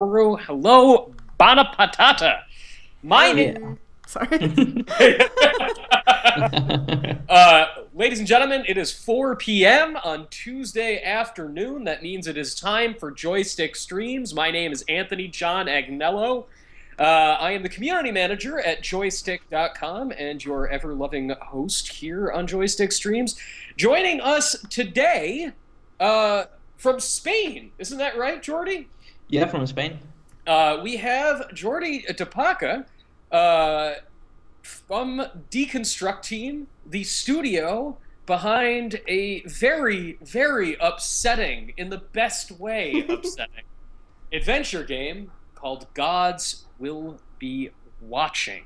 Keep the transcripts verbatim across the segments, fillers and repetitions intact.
Hello, Bana Patata. My name. Yeah. Sorry. uh, ladies and gentlemen, it is four P M on Tuesday afternoon. That means it is time for Joystiq Streams. My name is Anthony John Agnello. Uh, I am the community manager at joystiq dot com and your ever-loving host here on Joystiq Streams. Joining us today uh, from Spain. Isn't that right, Jordi? Yeah, from Spain. Uh, we have Jordi de Paco uh, from Deconstruct Team, the studio behind a very, very upsetting, in the best way upsetting, adventure game called Gods Will Be Watching.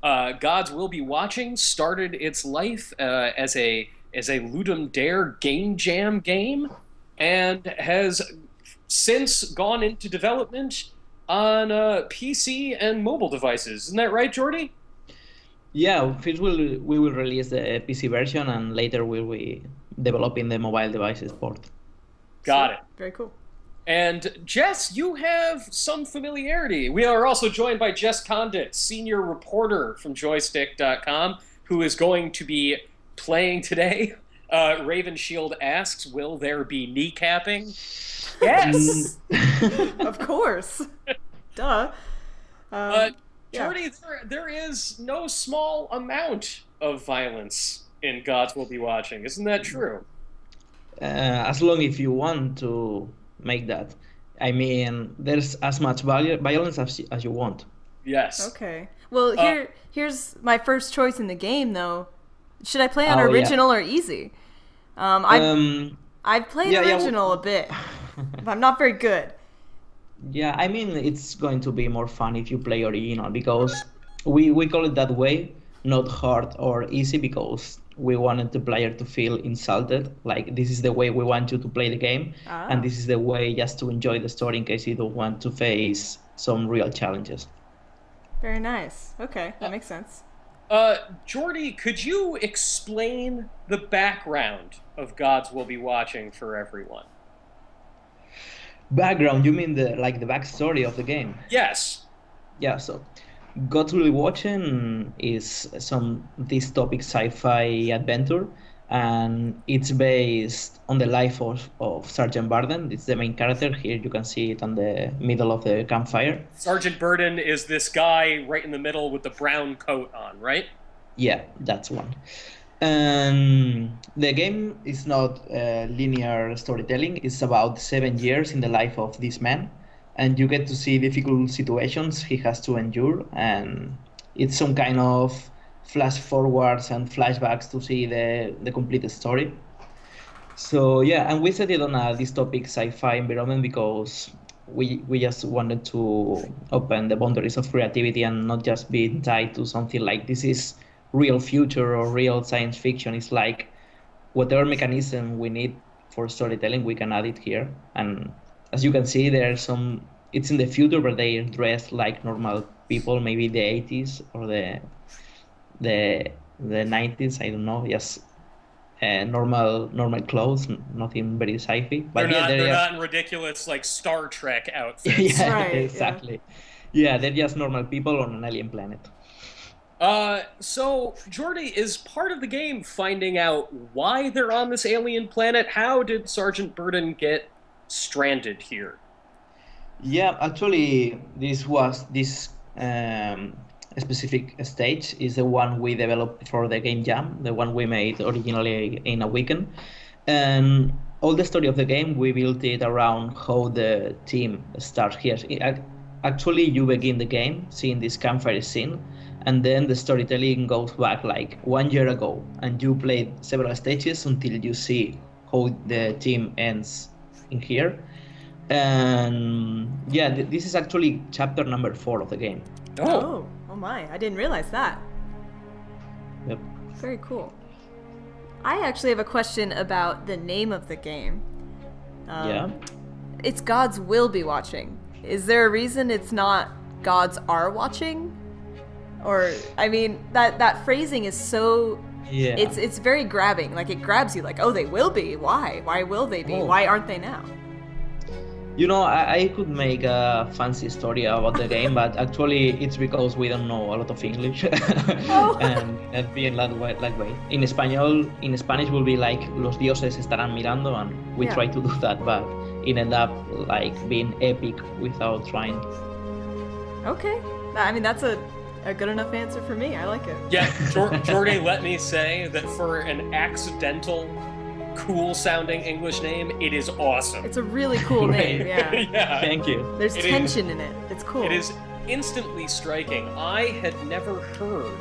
Uh, Gods Will Be Watching started its life uh, as a as a Ludum Dare game jam game and has since gone into development on uh, P C and mobile devices. Isn't that right, Jordi? Yeah, first we'll, we will release the P C version, and later we'll be developing the mobile devices port. Got so, it. Very cool. And Jess, you have some familiarity. We are also joined by Jess Conditt, senior reporter from joystiq dot com, who is going to be playing today. Uh, RavenShield asks, will there be kneecapping? Yes, of course, duh. Um, uh, Jordi, yeah. there, there is no small amount of violence in Gods Will Be Watching. Isn't that true? Uh, as long if you want to make that. I mean, there's as much violence as, as you want. Yes. Okay. Well, here, uh, here's my first choice in the game, though. Should I play on oh, original yeah. or easy? Um, I've, um, I've played yeah, original yeah, well, a bit. I'm not very good. Yeah, I mean, it's going to be more fun if you play original, because we, we call it that way, not hard or easy, because we wanted the player to feel insulted. Like, this is the way we want you to play the game, ah. and this is the way just to enjoy the story in case you don't want to face some real challenges. Very nice. Okay, that makes sense. Uh, Jordi, could you explain the background of Gods Will Be Watching for everyone? Background, you mean the like the backstory of the game? Yes. Yeah, so Gods Will Be Watching is some dystopic sci-fi adventure, and it's based on the life of, of Sergeant Burden. It's the main character. Here you can see it on the middle of the campfire. Sergeant Burden is this guy right in the middle with the brown coat on, right? Yeah, that's one. Um, the game is not uh, linear storytelling. It's about seven years in the life of this man, and you get to see difficult situations he has to endure, and it's some kind of flash forwards and flashbacks to see the, the complete story. So yeah, and we set it on a dystopic sci-fi environment because we, we just wanted to open the boundaries of creativity and not just be tied to something like this is real future or real science fiction. Is like whatever mechanism we need for storytelling, we can add it here. And as you can see, there's some, it's in the future, but they dress like normal people, maybe the eighties or the the the nineties, I don't know. Yes, uh, normal normal clothes, nothing very sci-fi. But they're, yeah, not, they're, they're just... not in ridiculous like Star Trek outfits. Yeah, right, exactly. Yeah. Yeah, they're just normal people on an alien planet. Uh, so, Jordi, is part of the game finding out why they're on this alien planet? How did Sergeant Burden get stranded here? Yeah, actually, this was this um, specific stage is the one we developed for the game jam, the one we made originally in a weekend. And all the story of the game, we built it around how the team starts here. It, actually, you begin the game seeing this campfire scene, and then the storytelling goes back like one year ago, and you played several stages until you see how the team ends in here. And yeah, th this is actually chapter number four of the game. Oh. oh, oh my, I didn't realize that. Yep. Very cool. I actually have a question about the name of the game. Um, yeah. It's Gods Will Be Watching. Is there a reason it's not Gods Are Watching? Or, I mean, that, that phrasing is so, yeah. it's it's very grabbing. Like, it grabs you, like, oh, they will be. Why? Why will they be? Oh. Why aren't they now? You know, I, I could make a fancy story about the game, but actually it's because we don't know a lot of English. Oh. And, and being that way, that way. In Spanish, in Spanish will be like, los dioses estarán mirando, and we yeah. try to do that, but it ended up like being epic without trying. Okay. I mean, that's a, a good enough answer for me. I like it. Yeah, Jordi let me say that for an accidental cool-sounding English name, it is awesome. It's a really cool name, yeah. Yeah. Thank you. There's it tension is, in it. It's cool. It is instantly striking. I had never heard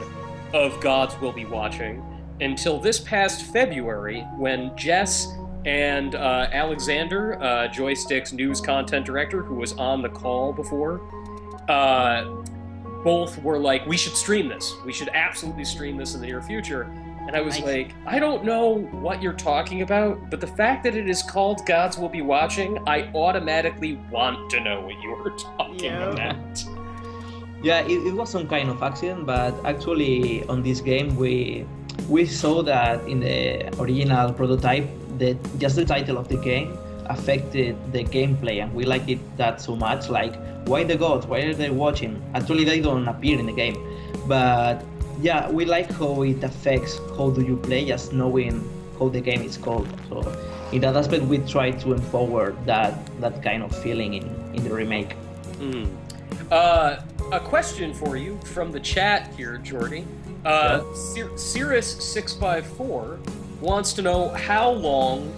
of Gods Will Be Watching until this past February when Jess and uh, Alexander, uh, Joystiq's news content director, who was on the call before, uh, both were like, we should stream this. We should absolutely stream this in the near future. And I was nice. like, I don't know what you're talking about, but the fact that it is called Gods Will Be Watching, I automatically want to know what you were talking yeah. about. Yeah, it, it was some kind of accident, but actually on this game, we we saw that in the original prototype, that just the title of the game affected the gameplay, and we liked it that so much. Like, why the gods? Why are they watching? Actually, they don't appear in the game, but yeah, we like how it affects how do you play, just knowing how the game is called. So in that aspect, we try to empower that that kind of feeling in, in the remake. Mm. Uh, a question for you from the chat here, Jordi. Uh, yeah. Sirius six five four wants to know how long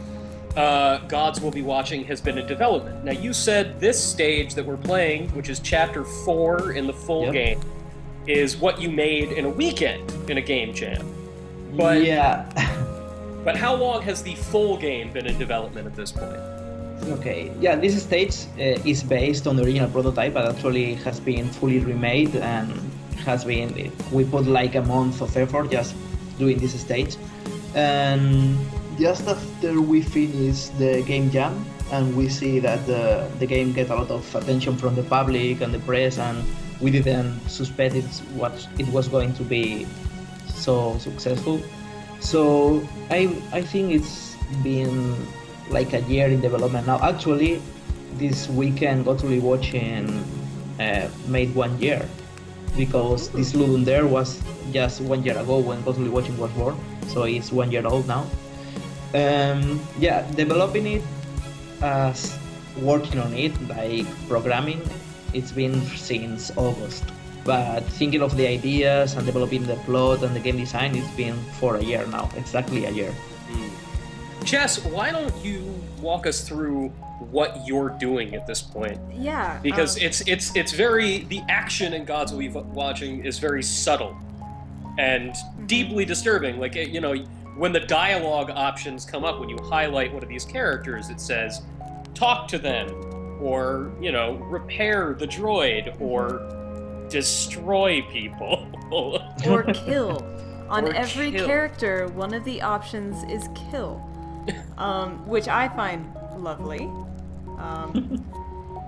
uh, Gods Will Be Watching has been in development. Now, you said this stage that we're playing, which is chapter four in the full yep. game, is what you made in a weekend in a game jam. But, yeah. But how long has the full game been in development at this point? Okay, yeah, this stage uh, is based on the original prototype, but actually has been fully remade and has been, we put like a month of effort just doing this stage. And just after we finish the game jam, and we see that the, the game gets a lot of attention from the public and the press, and we didn't suspect it's what it was going to be so successful. So I I think it's been like a year in development now. Actually, this weekend got to be watching uh, made one year, because this Ludum Dare was just one year ago when Got to Be Watching was born, so it's one year old now. Um, yeah, developing it as working on it, like programming, it's been since August, but thinking of the ideas and developing the plot and the game design, it's been for a year now, exactly a year. Mm. Jess, why don't you walk us through what you're doing at this point? Yeah. Because um, it's it's it's very, the action in Gods Will Be Watching is very subtle and mm-hmm. deeply disturbing. Like, you know, when the dialogue options come up, when you highlight one of these characters, it says, talk to them, or, you know, repair the droid, or destroy people. Or kill. On or every kill. character, one of the options is kill, um, which I find lovely. Um,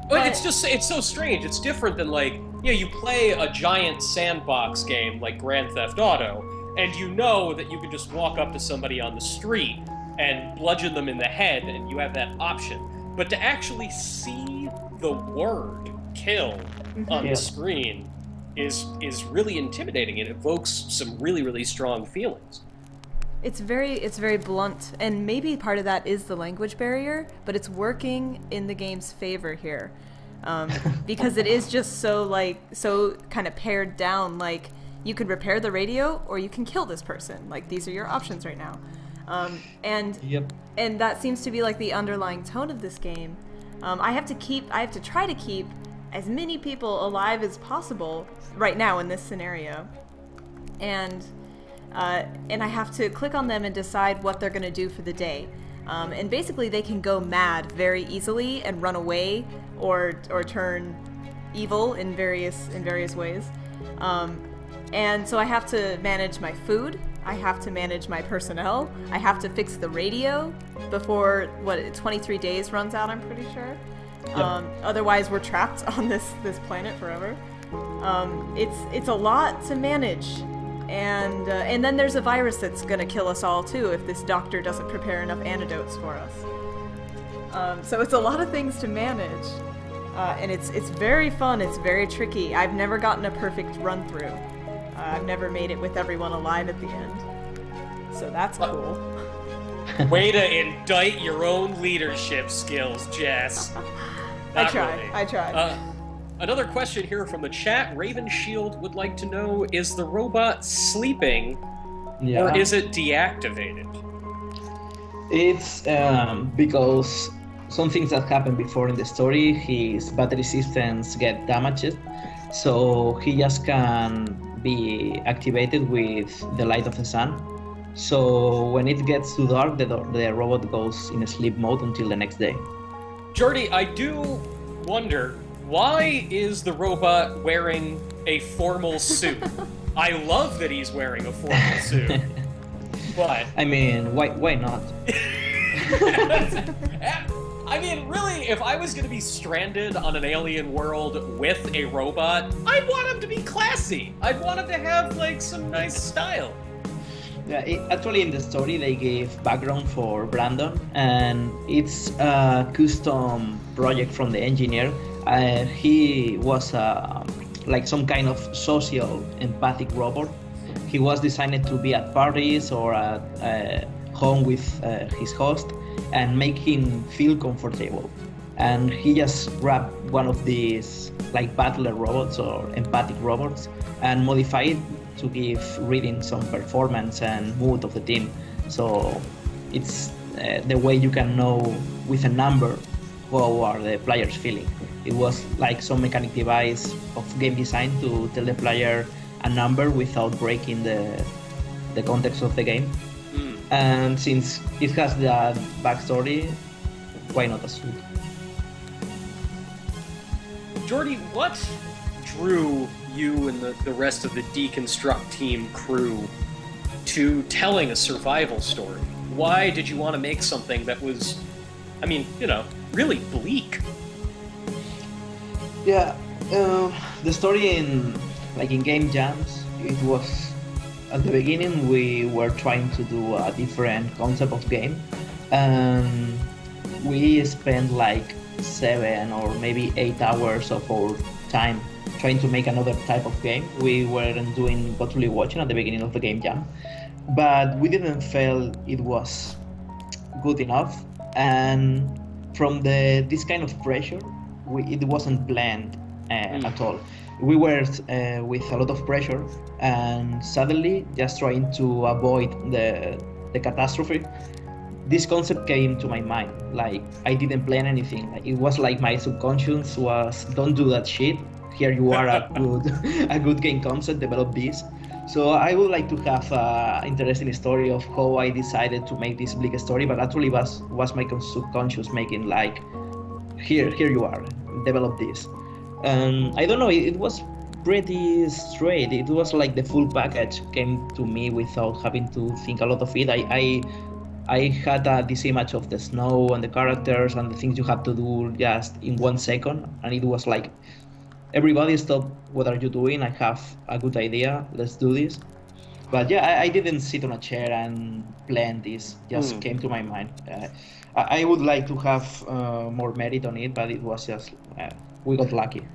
but it's just, it's so strange. It's different than, like, you know, you play a giant sandbox game like Grand Theft Auto, and you know that you can just walk up to somebody on the street and bludgeon them in the head, and you have that option. But to actually see the word kill on yeah. the screen is is really intimidating. It evokes some really, really strong feelings. It's very, it's very blunt, and maybe part of that is the language barrier, but it's working in the game's favor here. Um, because it is just so, like, so kind of pared down, like, you could repair the radio or you can kill this person. Like, these are your options right now. Um, and yep. and that seems to be like the underlying tone of this game. Um, I have to keep, I have to try to keep as many people alive as possible right now in this scenario, and uh, and I have to click on them and decide what they're going to do for the day. Um, and basically, they can go mad very easily and run away, or or turn evil in various in various ways. Um, and so I have to manage my food. I have to manage my personnel. I have to fix the radio before, what, twenty-three days runs out, I'm pretty sure. Yep. Um, otherwise, we're trapped on this, this planet forever. Um, it's, it's a lot to manage. And, uh, and then there's a virus that's going to kill us all, too, if this doctor doesn't prepare enough antidotes for us. Um, so it's a lot of things to manage. Uh, and it's it's very fun, it's very tricky. I've never gotten a perfect run through. Uh, I've never made it with everyone alive at the end. So that's cool. Way to indict your own leadership skills, Jess. I tried, really. I tried. Uh, another question here from the chat. RavenShield would like to know, is the robot sleeping yeah. or is it deactivated? It's um, because some things that happened before in the story, his battery systems get damaged, so he just can be activated with the light of the sun. So when it gets too dark, the, the robot goes in a sleep mode until the next day. Jordi, I do wonder, why is the robot wearing a formal suit? I love that he's wearing a formal suit, but... I mean, why, why not? I mean, really, if I was going to be stranded on an alien world with a robot, I'd want him to be classy. I'd want him to have, like, some nice style. Yeah, it, actually, in the story, they gave background for Brandon, and it's a custom project from the engineer. Uh, he was, uh, like, some kind of social empathic robot. He was designed to be at parties or at uh, home with uh, his host, and make him feel comfortable. And he just grabbed one of these like battler robots or empathic robots and modified it to give reading some performance and mood of the team. So it's uh, the way you can know with a number how are the players feeling. It was like some mechanic device of game design to tell the player a number without breaking the, the context of the game. And since it has that backstory, why not a suit? Jordi, what drew you and the, the rest of the Deconstruct Team crew to telling a survival story? Why did you want to make something that was, I mean, you know, really bleak? Yeah, uh, the story in, like in Game Jams, it was... At the beginning, we were trying to do a different concept of game. Um, we spent like seven or maybe eight hours of our time trying to make another type of game. We weren't doing Gods Will Be Watching at the beginning of the game jam, but we didn't feel it was good enough. And from the this kind of pressure, we, it wasn't planned uh, mm. at all. We were uh, with a lot of pressure, and suddenly, just trying to avoid the, the catastrophe, this concept came to my mind. Like, I didn't plan anything. It was like my subconscious was, don't do that shit. Here you are, a good, a good game concept, develop this. So I would like to have an interesting story of how I decided to make this bleak story, but actually was, was my subconscious making like, here, here you are, develop this. Um, I don't know, it, it was pretty straight. It was like the full package came to me without having to think a lot of it. I I, I had uh, this image of the snow and the characters and the things you had to do just in one second. And it was like, everybody stop, what are you doing? I have a good idea, let's do this. But yeah, I, I didn't sit on a chair and plan this, just mm. came to my mind. Uh, I, I would like to have uh, more merit on it, but it was just, uh, we got lucky.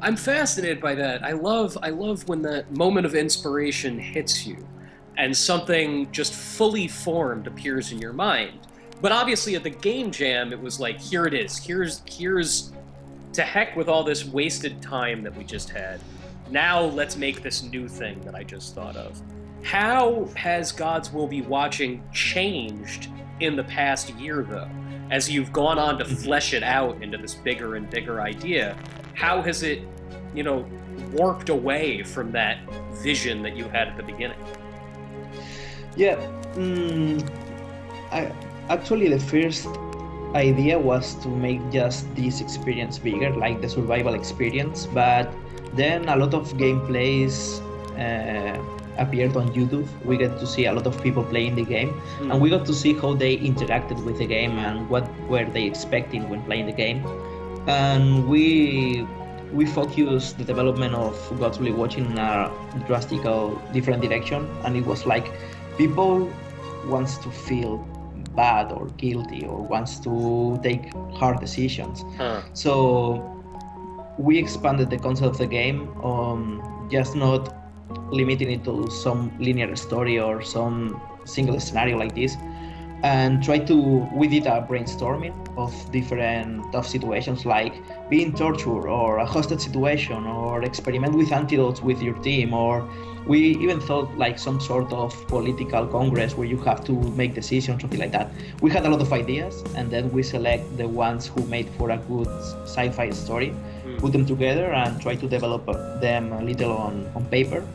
I'm fascinated by that. I love, I love when that moment of inspiration hits you and something just fully formed appears in your mind. But obviously at the game jam, it was like, here it is. Here's, here's to heck with all this wasted time that we just had. Now let's make this new thing that I just thought of. How has Gods Will Be Watching changed in the past year, though? As you've gone on to flesh it out into this bigger and bigger idea, how has it, you know, warped away from that vision that you had at the beginning? Yeah, um, I, actually the first idea was to make just this experience bigger, like the survival experience, but then a lot of gameplays uh, appeared on YouTube. We get to see a lot of people playing the game, mm. and we got to see how they interacted with the game and what were they expecting when playing the game. And we we focused the development of Gods Will Be Watching in a drastic different direction, and it was like people wants to feel bad or guilty or wants to take hard decisions. Huh. So we expanded the concept of the game, um, just not limiting it to some linear story or some single scenario like this, and try to, we did a brainstorming of different tough situations like being tortured or a hostage situation, or experiment with antidotes with your team, or we even thought like some sort of political congress where you have to make decisions, something like that. We had a lot of ideas, and then we select the ones who made for a good sci-fi story, mm. put them together and try to develop them a little on, on paper.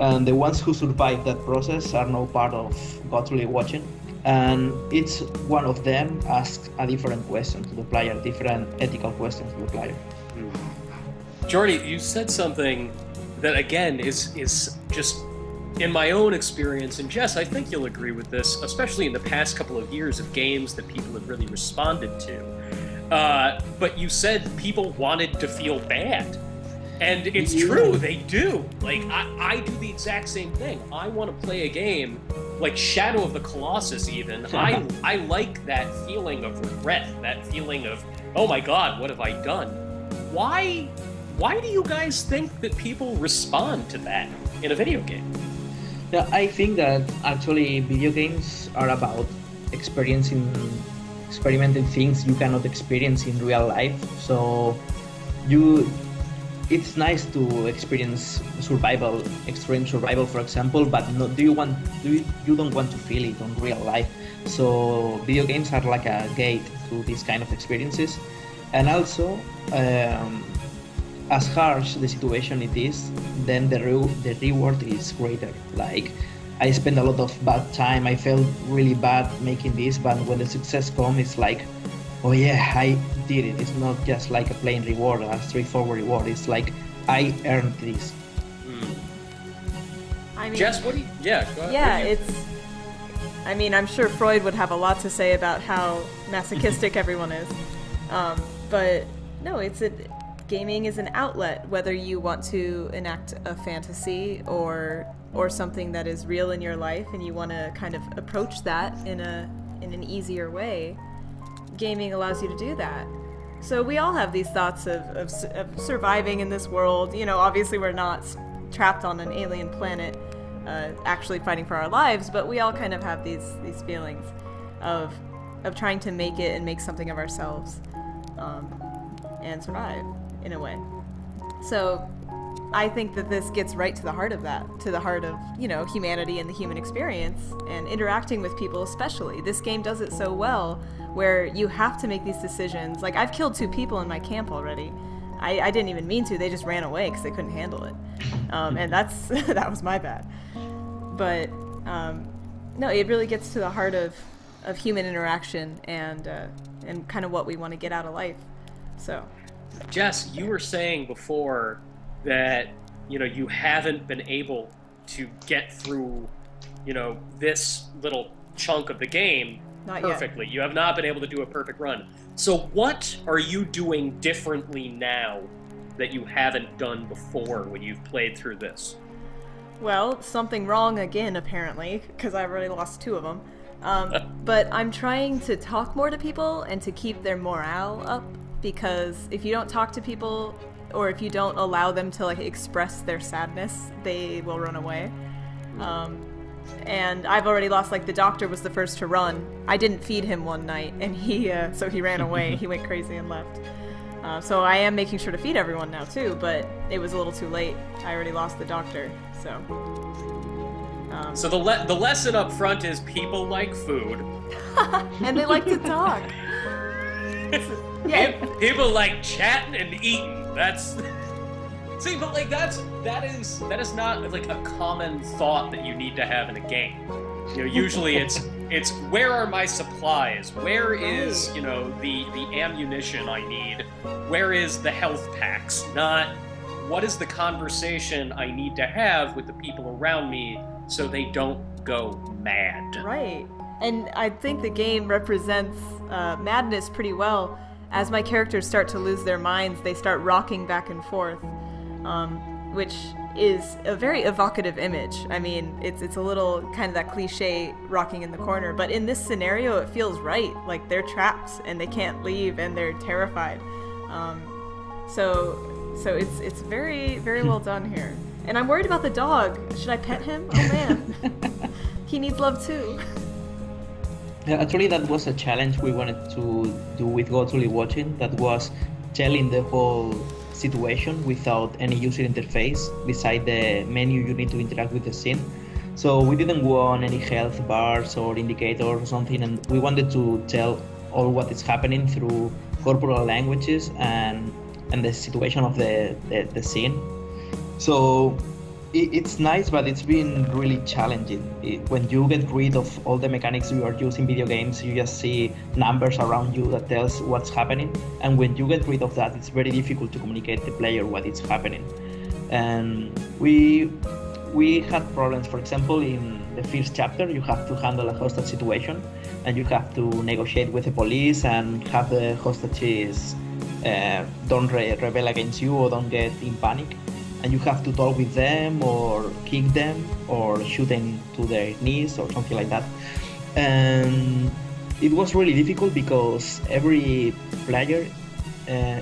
And the ones who survived that process are now part of Gods Will Be Watching. And each one of them asks a different question to the player, different ethical questions to the player. Mm. Jordi, you said something that again is is just in my own experience, and Jess, I think you'll agree with this, especially in the past couple of years of games that people have really responded to. Uh, but you said people wanted to feel bad. And it's yeah. true, they do. Like, I, I do the exact same thing. I want to play a game like Shadow of the Colossus even. I, I like that feeling of regret, that feeling of, oh my God, what have I done? Why, why do you guys think that people respond to that in a video game? Yeah, I think that actually video games are about experiencing, experimenting things you cannot experience in real life. So you... It's nice to experience survival, extreme survival, for example, but no, do you want? Do you, you don't want to feel it in real life. So video games are like a gate to these kind of experiences, and also, um, as harsh the situation it is, then the re the reward is greater. Like, I spent a lot of bad time. I felt really bad making this, but when the success comes, it's like, oh yeah, I did it. It's not just like a plain reward, a straightforward reward. It's like, I earned this. Mm. I mean, Jess, what do you, yeah, go ahead. Yeah, it's, I mean, I'm sure Freud would have a lot to say about how masochistic everyone is. Um, but no, it's a, gaming is an outlet, whether you want to enact a fantasy or, or something that is real in your life and you want to kind of approach that in, a, in an easier way. Gaming allows you to do that. So we all have these thoughts of, of, of surviving in this world. You know, obviously we're not trapped on an alien planet uh, actually fighting for our lives, but we all kind of have these, these feelings of, of trying to make it and make something of ourselves um, and survive in a way. So I think that this gets right to the heart of that, to the heart of, you know, humanity and the human experience and interacting with people especially. This game does it so well where you have to make these decisions. Like, I've killed two people in my camp already. I, I didn't even mean to. They just ran away because they couldn't handle it. Um, and that's that was my bad. But, um, no, it really gets to the heart of, of human interaction and, uh, and kind of what we want to get out of life. So, Jess, you were saying before that, you know, you haven't been able to get through, you know, this little chunk of the game not perfectly. Yet. You have not been able to do a perfect run. So what are you doing differently now that you haven't done before when you've played through this? Well, something wrong again, apparently, because I've already lost two of them. Um, but I'm trying to talk more to people and to keep their morale up, because if you don't talk to people, or if you don't allow them to like express their sadness, they will run away. Um, and I've already lost, like the doctor was the first to run. I didn't feed him one night and he, uh, so he ran away, he went crazy and left. Uh, so I am making sure to feed everyone now too, but it was a little too late. I already lost the doctor, so. Um, so the, le the lesson up front is people like food. And they like to talk. Yeah. People like chatting and eating. That's see, but like that's that is that is not like a common thought that you need to have in a game. You know, usually it's it's where are my supplies? Where is, you know, the the ammunition I need? Where is the health packs? Not what is the conversation I need to have with the people around me so they don't go mad. Right, and I think the game represents uh, madness pretty well. As my characters start to lose their minds, they start rocking back and forth. Um, which is a very evocative image. I mean, it's it's a little kind of that cliche rocking in the corner, but in this scenario it feels right. Like, they're trapped and they can't leave and they're terrified. Um, so so it's it's very, very well done here. And I'm worried about the dog. Should I pet him? Oh man. He needs love too. Yeah, actually that was a challenge we wanted to do with Gods Will Be Watching, that was telling the whole situation without any user interface beside the menu you need to interact with the scene. So we didn't want any health bars or indicators or something, and we wanted to tell all what is happening through corporal languages and and the situation of the, the, the scene. So it, it's nice, but it's been really challenging. It, when you get rid of all the mechanics you are using video games, you just see numbers around you that tells what's happening. And when you get rid of that, it's very difficult to communicate the player what is happening. And we, we had problems, for example, in the first chapter, you have to handle a hostage situation and you have to negotiate with the police and have the hostages uh, don't re rebel against you or don't get in panic. And you have to talk with them or kick them or shoot them to their knees or something like that. And it was really difficult because every player uh,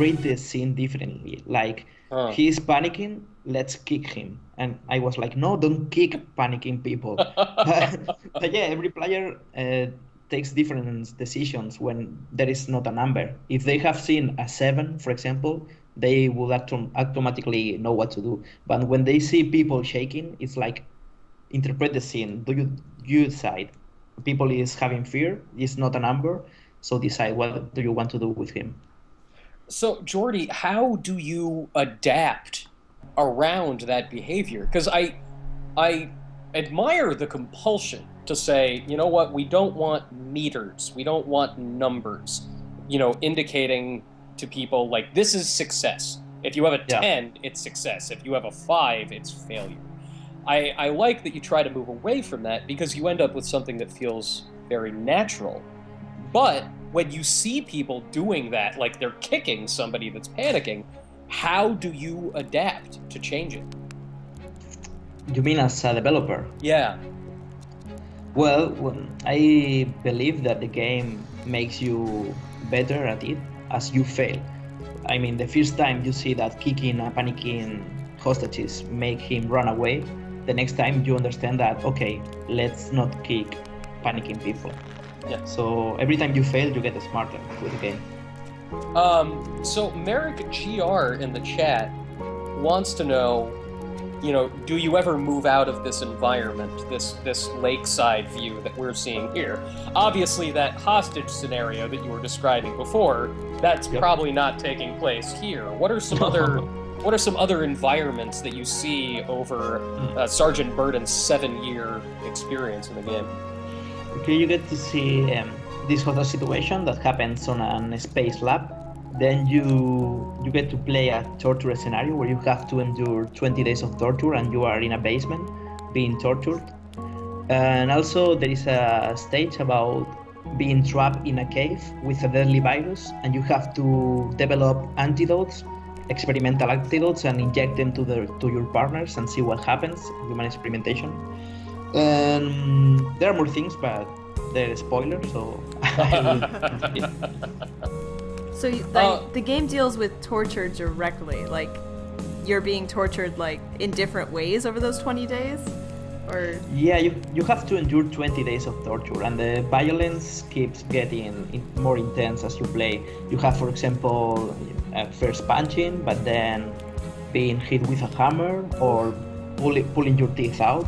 read the scene differently. Like, oh, he's panicking, let's kick him. And I was like, no, don't kick panicking people. But yeah, every player uh, takes different decisions when there is not a number. If they have seen a seven, for example, they will autom automatically know what to do. But when they see people shaking, it's like, interpret the scene. Do you, you decide? People is having fear, it's not a number, so decide what do you want to do with him. So Jordi, how do you adapt around that behavior? Because I, I admire the compulsion to say, you know what, we don't want meters, we don't want numbers, you know, indicating to people like this is success. If you have a ten, yeah, it's success. If you have a five, it's failure. I, I like that you try to move away from that because you end up with something that feels very natural. But when you see people doing that, like they're kicking somebody that's panicking, how do you adapt to change it? You mean as a developer? Yeah. Well, I believe that the game makes you better at it as you fail. I mean, the first time you see that kicking and panicking hostages make him run away, the next time you understand that, okay, let's not kick panicking people. Yeah. So every time you fail, you get smarter with the game. Um, so MerrickGR in the chat wants to know, you know, do you ever move out of this environment, this this lakeside view that we're seeing here? Obviously, that hostage scenario that you were describing before, that's yep. probably not taking place here. What are some other what are some other environments that you see over uh, Sergeant Burden's seven-year experience in the game? Okay, you get to see um, this hostage situation that happens on a space lab. Then you you get to play a torture scenario where you have to endure twenty days of torture and you are in a basement being tortured. And also there is a stage about being trapped in a cave with a deadly virus and you have to develop antidotes, experimental antidotes, and inject them to the to your partners and see what happens, human experimentation. Um, there are more things, but they're spoilers, so yeah. So you, like, uh, the game deals with torture directly, like you're being tortured like in different ways over those twenty days? Or yeah, you, you have to endure twenty days of torture and the violence keeps getting more intense as you play. You have, for example, uh, first punching, but then being hit with a hammer or pull, pulling your teeth out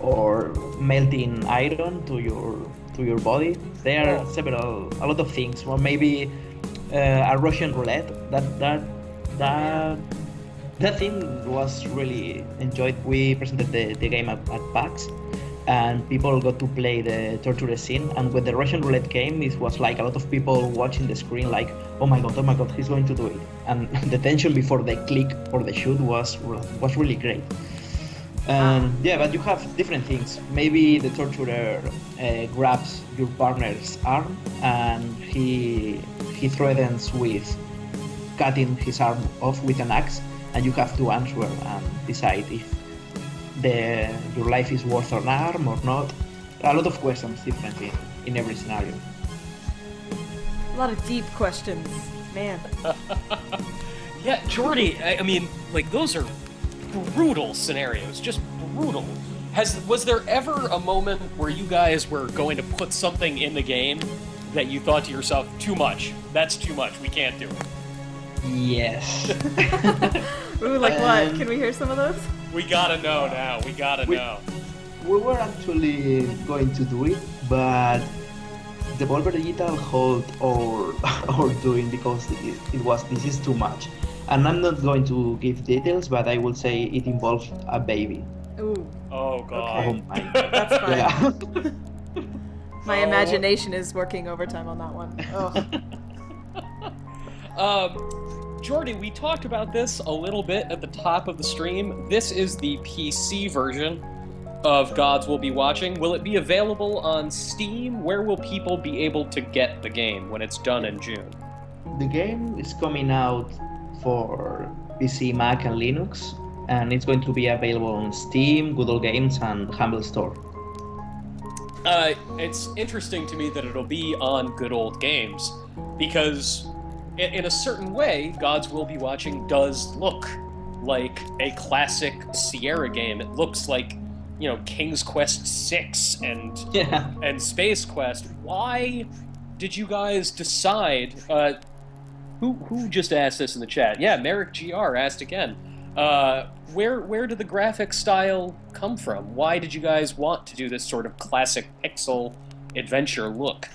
or melting iron to your, to your body. There are several, a lot of things, or maybe Uh, a Russian roulette. That that that that thing was really enjoyed. We presented the, the game at, at PAX, and people got to play the torture scene. And when the Russian roulette came, it was like a lot of people watching the screen, like, oh my god, oh my god, he's going to do it. And the tension before the click or the shoot was was really great. Um, yeah, but you have different things. Maybe the torturer uh, grabs your partner's arm and he he threatens with cutting his arm off with an axe, and you have to answer and decide if the your life is worth an arm or not. A lot of questions differently in every scenario. A lot of deep questions, man. Yeah, Jordi, I, I mean, like, those are brutal scenarios, just brutal. Has, was there ever a moment where you guys were going to put something in the game that you thought to yourself, too much, that's too much, we can't do it? Yes. Ooh, like um, what? Can we hear some of those? We gotta know now, we gotta we, know. We were actually going to do it, but Devolver Digital hold our, our doing because it, it was, this is too much. And I'm not going to give details, but I will say it involved a baby. Ooh. Oh, God. Okay. Oh, my. That's fine. Yeah. My so... imagination is working overtime on that one. Oh. um, Jordi, we talked about this a little bit at the top of the stream. This is the P C version of Gods Will Be Watching. Will it be available on Steam? Where will people be able to get the game when it's done in June? The game is coming out for P C, Mac, and Linux, and it's going to be available on Steam, Good Old Games, and Humble Store. Uh, it's interesting to me that it'll be on Good Old Games, because in, in a certain way, Gods Will Be Watching does look like a classic Sierra game. It looks like, you know, King's Quest six and, yeah. and Space Quest. Why did you guys decide, uh, who, who just asked this in the chat? Yeah, MerrickGR asked again. Uh, where where did the graphic style come from? Why did you guys want to do this sort of classic pixel adventure look?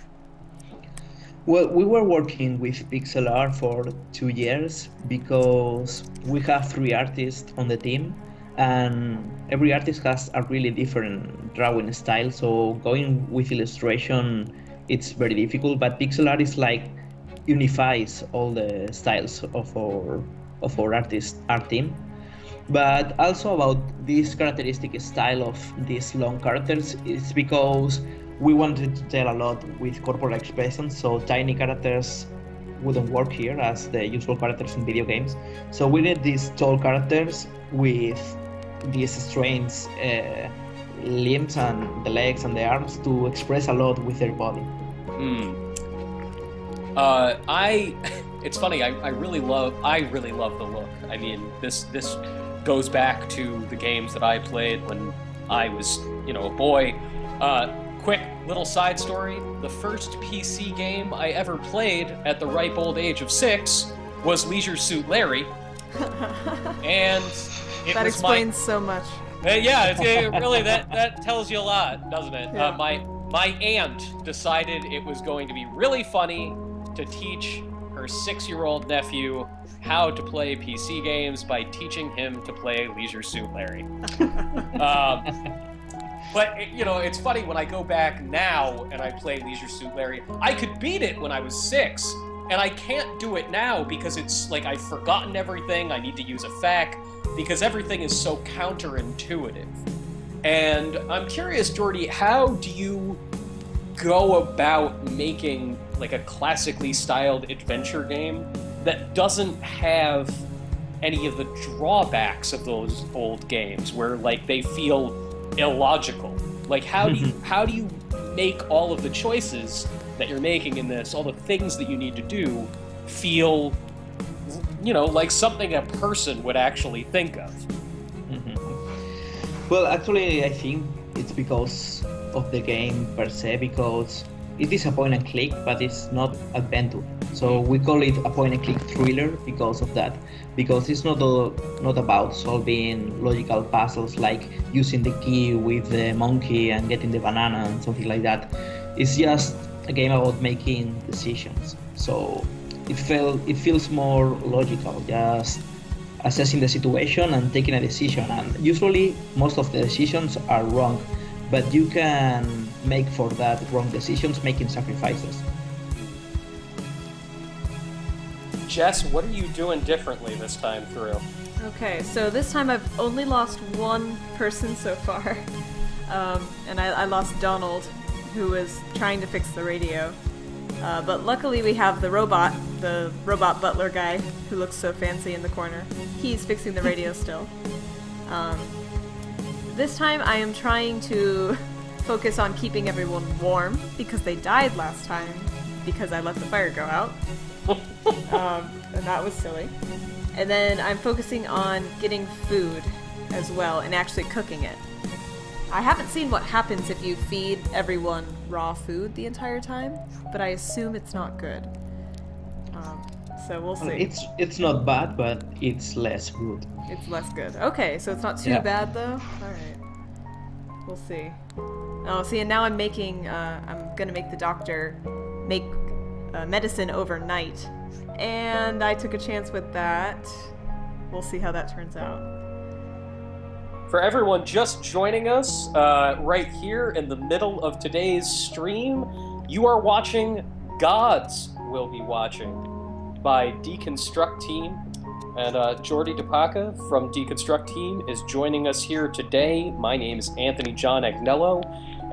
Well, we were working with pixel art for two years because we have three artists on the team, and every artist has a really different drawing style. So going with illustration, it's very difficult. But pixel art is like unifies all the styles of our of our artist art team. But also about this characteristic style of these long characters is because we wanted to tell a lot with corporal expressions, so tiny characters wouldn't work here as the usual characters in video games. So we need these tall characters with these strange uh, limbs and the legs and the arms to express a lot with their body. Mm. Uh, I, it's funny, I, I really love, I really love the look. I mean, this, this, goes back to the games that I played when I was, you know, a boy. Uh, quick little side story. The first P C game I ever played at the ripe old age of six was Leisure Suit Larry. And it that was explains my... so much. Uh, yeah, it's, it really, that, that tells you a lot, doesn't it? Yeah. Uh, my, my aunt decided it was going to be really funny to teach her six-year-old nephew how to play P C games by teaching him to play Leisure Suit Larry. um, but, it, you know, it's funny, when I go back now and I play Leisure Suit Larry, I could beat it when I was six, and I can't do it now because it's like I've forgotten everything, I need to use a F A Q, because everything is so counterintuitive. And I'm curious, Jordi, how do you go about making like a classically styled adventure game that doesn't have any of the drawbacks of those old games where like they feel illogical? Like how do you, how do you make all of the choices that you're making in this, all the things that you need to do, feel, you know, like something a person would actually think of? Mm-hmm. Well, actually, I think it's because of the game per se, because it is a point and click, but it's not adventure. So we call it a point and click thriller because of that. Because it's not a, not about solving logical puzzles like using the key with the monkey and getting the banana and something like that. It's just a game about making decisions. So it felt it feels more logical, just assessing the situation and taking a decision. And usually most of the decisions are wrong, but you can make for that wrong decisions, making sacrifices. Jess, what are you doing differently this time through? Okay, so this time I've only lost one person so far. Um, and I, I lost Donald, who was trying to fix the radio. Uh, but luckily we have the robot, the robot butler guy who looks so fancy in the corner. He's fixing the radio still. Um, this time I am trying to focus on keeping everyone warm because they died last time because I let the fire go out. um, and that was silly. And then I'm focusing on getting food as well and actually cooking it. I haven't seen what happens if you feed everyone raw food the entire time, but I assume it's not good. Um, so we'll see. It's it's not bad, but it's less good. It's less good. Okay, so it's not too yeah. bad though? Alright. We'll see. Oh, see, and now I'm making, uh, I'm gonna make the doctor make uh, medicine overnight. And I took a chance with that. We'll see how that turns out. For everyone just joining us, uh, right here in the middle of today's stream, you are watching Gods Will Be Watching by Deconstruct Team. And uh, Jordi de Paco from Deconstruct Team is joining us here today. My name is Anthony John Agnello.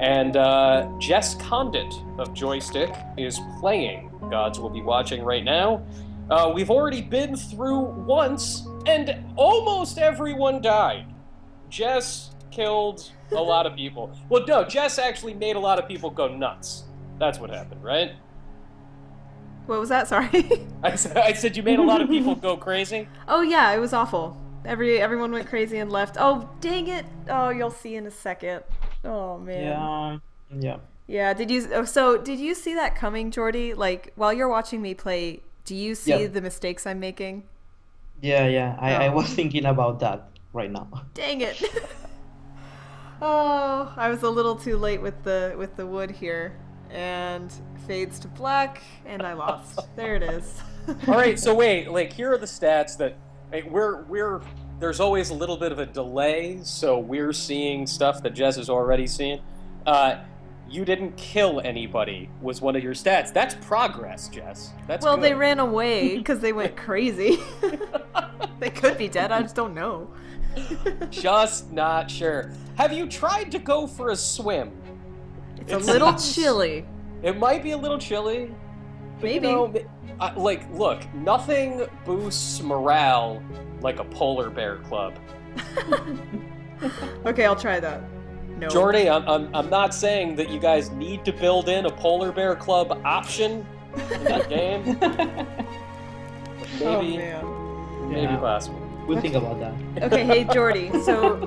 And uh, Jess Conditt of Joystiq is playing Gods Will Be Watching right now. Uh, we've already been through once, and almost everyone died. Jess killed a lot of people. Well, no, Jess actually made a lot of people go nuts. That's what happened, right? What was that? Sorry. I said, I said you made a lot of people go crazy. Oh, yeah, it was awful. Every Everyone went crazy and left. Oh, dang it. Oh, you'll see in a second. Oh, man. Yeah. Yeah. Yeah, did you, so did you see that coming, Jordi? Like, while you're watching me play, do you see yeah. the mistakes I'm making? Yeah, yeah. I, oh. I was thinking about that. Right now. Dang it. Oh, I was a little too late with the with the wood here, and fades to black, and I lost. There it is. All right, so wait, like here are the stats that like, we're we're there's always a little bit of a delay, so we're seeing stuff that Jess is already seeing. Uh, you didn't kill anybody was one of your stats. That's progress, Jess. That's well, good. They ran away because they went crazy. They could be dead. I just don't know. Just not sure. Have you tried to go for a swim? It's, it's a little not, chilly. It might be a little chilly. Maybe. You know, I, like, look, nothing boosts morale like a polar bear club. Okay, I'll try that. No. Jordi, I'm, I'm, I'm not saying that you guys need to build in a polar bear club option in that game. Maybe, oh, man. Maybe yeah. possible. We'll okay. think about that. Okay, hey Jordi, so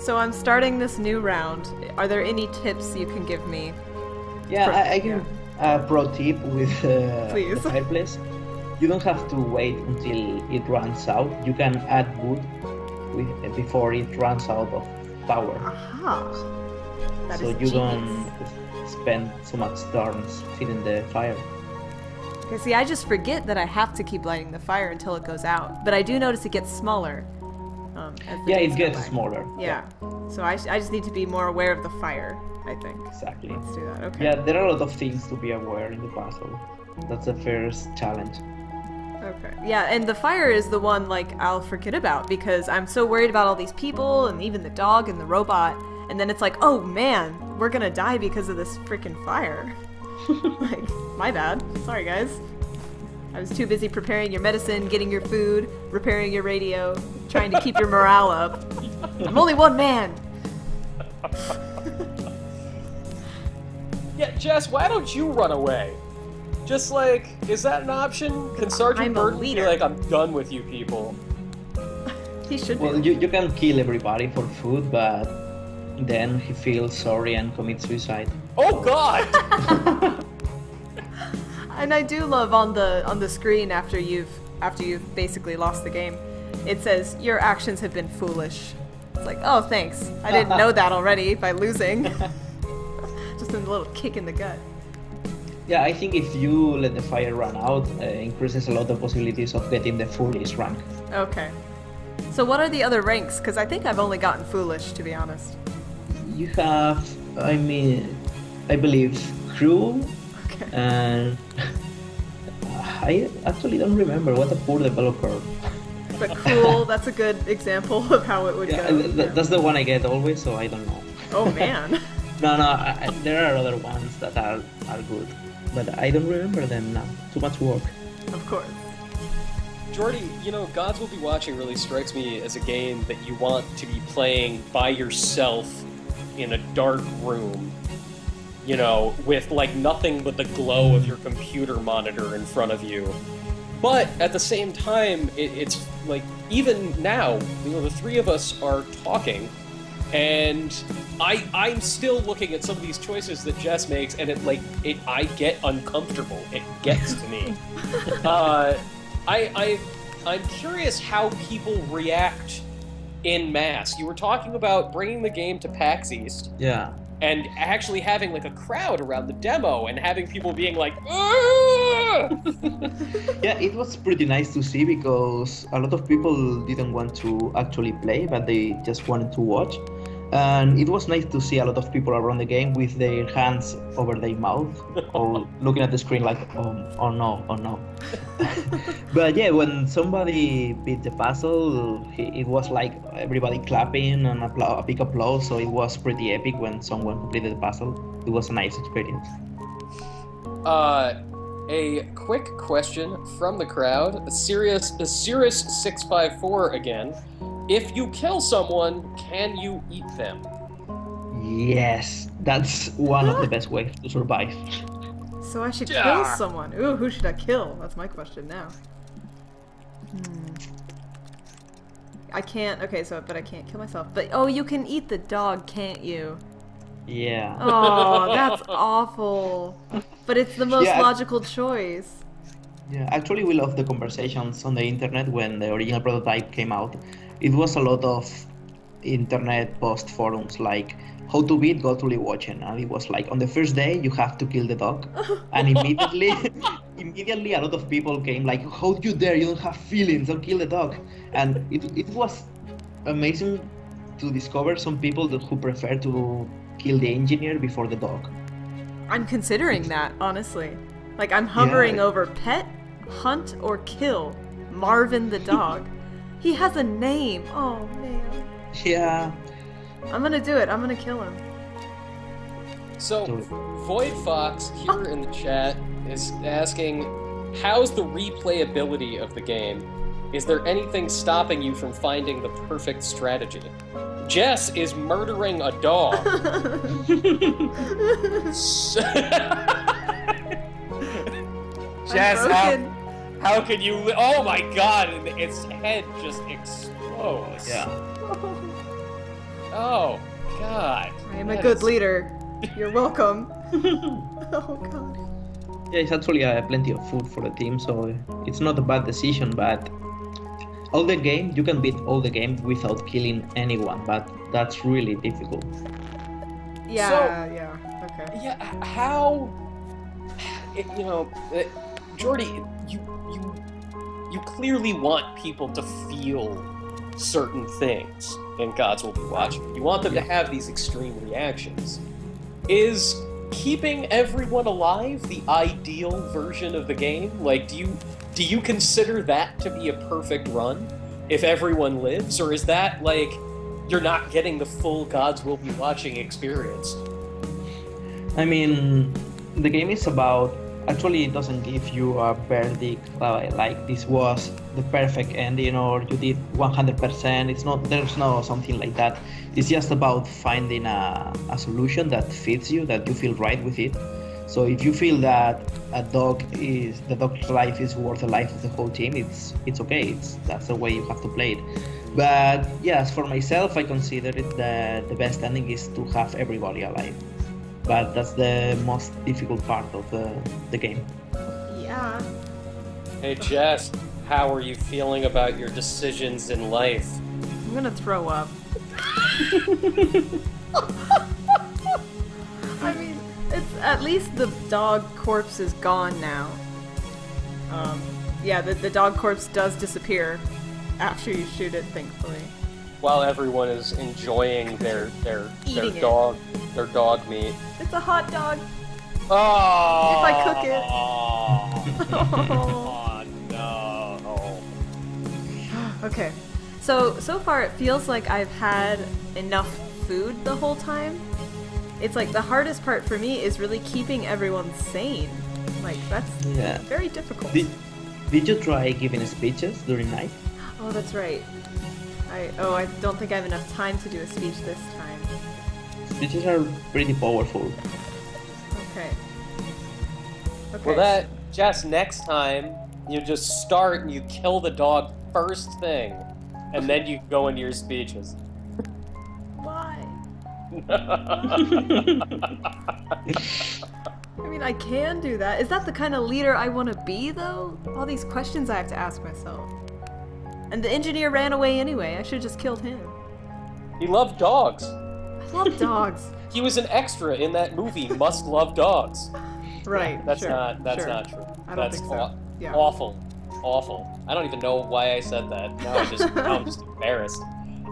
so I'm starting this new round. Are there any tips you can give me? Yeah, pro I, I can yeah. uh, pro tip with uh, Please. the fireplace. You don't have to wait until it runs out. You can add wood with, uh, before it runs out of power. Aha. That so is you genius. Don't spend so much turns feeding the fire. See, I just forget that I have to keep lighting the fire until it goes out. But I do notice it gets smaller. Um, yeah, it gets by. smaller. Yeah. yeah. So I, I just need to be more aware of the fire, I think. Exactly. Let's do that. Okay. Yeah, there are a lot of things to be aware in the puzzle. That's the first challenge. Okay. Yeah, and the fire is the one, like, I'll forget about because I'm so worried about all these people and even the dog and the robot. And then it's like, oh, man, we're going to die because of this freaking fire. Like, my bad. Sorry, guys. I was too busy preparing your medicine, getting your food, repairing your radio, trying to keep your morale up. I'm only one man! Yeah, Jess, why don't you run away? Just like, is that an option? Can Sergeant Burden be like, I'm done with you people? He should be. Well, you, you can kill everybody for food, but then he feels sorry and commits suicide. Oh God! And I do love on the on the screen after you've after you've basically lost the game, it says your actions have been foolish. It's like, oh thanks, I didn't know that already by losing. Just a little kick in the gut. Yeah, I think if you let the fire run out, uh, increases a lot of possibilities of getting the foolish rank. Okay. So what are the other ranks? Because I think I've only gotten foolish, to be honest. You have, I mean, I believe crew, okay. and I actually don't remember. What a poor developer. But cool, that's a good example of how it would yeah, go. Th that's the one I get always, so I don't know. Oh man. no, no, I, there are other ones that are, are good. but I don't remember them now. Too much work. Of course. Jordi, you know, Gods Will Be Watching really strikes me as a game that you want to be playing by yourself in a dark room, you know, with like nothing but the glow of your computer monitor in front of you. But at the same time, it, it's like, even now, you know, the three of us are talking, and I, I'm still looking at some of these choices that Jess makes, and it like, it, I get uncomfortable. It gets to me. uh, I, I, I'm curious how people react in mass. You were talking about bringing the game to PAX East. Yeah. And actually having like a crowd around the demo and having people being like, yeah, it was pretty nice to see because a lot of people didn't want to actually play, but they just wanted to watch. And it was nice to see a lot of people around the game with their hands over their mouth or looking at the screen like, oh, oh no, oh no. But yeah, when somebody beat the puzzle, it was like everybody clapping and a big applause. So it was pretty epic when someone completed the puzzle. It was a nice experience. Uh, a quick question from the crowd. Sirius six five four again. If you kill someone, can you eat them? Yes, that's one of the best ways to survive. So I should yeah. kill someone. Ooh, who should I kill? That's my question now. Hmm. I can't. Okay, so but I can't kill myself. But oh, you can eat the dog, can't you? Yeah. Oh, that's awful. But it's the most yeah. logical choice. Yeah, actually, we love the conversations on the internet when the original prototype came out. It was a lot of internet post forums like how to beat Gods Will Be Watching, and it was like on the first day you have to kill the dog, and immediately, immediately a lot of people came like, how do you dare? You don't have feelings. Don't kill the dog. And it it was amazing to discover some people that, who prefer to kill the engineer before the dog. I'm considering that honestly. Like I'm hovering yeah. over pet, hunt, or kill Marvin the dog. He has a name. Oh, man. Yeah. I'm going to do it. I'm going to kill him. So, Void Fox here oh. in the chat is asking, how's the replayability of the game? Is there anything stopping you from finding the perfect strategy? Jess is murdering a dog. Jess, how... How could you? Li oh my God! Its head just explodes. Yeah. Oh God. I am a good is... leader. You're welcome. Oh God. Yeah, it's actually uh, plenty of food for the team, so it's not a bad decision. But all the game, you can beat all the game without killing anyone, but that's really difficult. Yeah. So, yeah. Okay. Yeah. How? It, you know, it, Jordi. You clearly want people to feel certain things in Gods Will Be Watching. You want them yeah. to have these extreme reactions. Is keeping everyone alive the ideal version of the game? Like, do you do you consider that to be a perfect run if everyone lives? Or is that like you're not getting the full Gods Will Be Watching experience? I mean, the game is about... Actually, it doesn't give you a verdict like this was the perfect ending or you did one hundred percent. It's not, there's no something like that. It's just about finding a, a solution that fits you, that you feel right with it. So if you feel that a dog is, the dog's life is worth the life of the whole team, it's it's okay. It's, that's the way you have to play it. But yes, for myself, I consider it that the best ending is to have everybody alive. But that's the most difficult part of the, the game. Yeah. Hey Jess, how are you feeling about your decisions in life? I'm gonna throw up. I mean, it's at least the dog corpse is gone now. Um, yeah, the, the dog corpse does disappear after you shoot it, thankfully. While everyone is enjoying their their their dog it. their dog meat. It's a hot dog. Oh. If I cook it. Oh, oh no. Okay. So so far it feels like I've had enough food the whole time. It's like the hardest part for me is really keeping everyone sane. Like, that's yeah. very difficult. Did, did you try giving speeches during night? Oh, that's right. I Oh, I don't think I have enough time to do a speech this time. Speeches are pretty powerful. Okay. Okay. Well, that, Jess, next time, you just start and you kill the dog first thing, and then you go into your speeches. Why? I mean, I can do that. Is that the kind of leader I want to be, though? All these questions I have to ask myself. And the engineer ran away anyway. I should have just killed him. He loved dogs. I love dogs. He was an extra in that movie, Must Love Dogs. Right. Yeah, that's sure, not. That's sure. not true. I don't that's think so. aw yeah. awful, awful. I don't even know why I said that. Now I'm just, now I'm just embarrassed.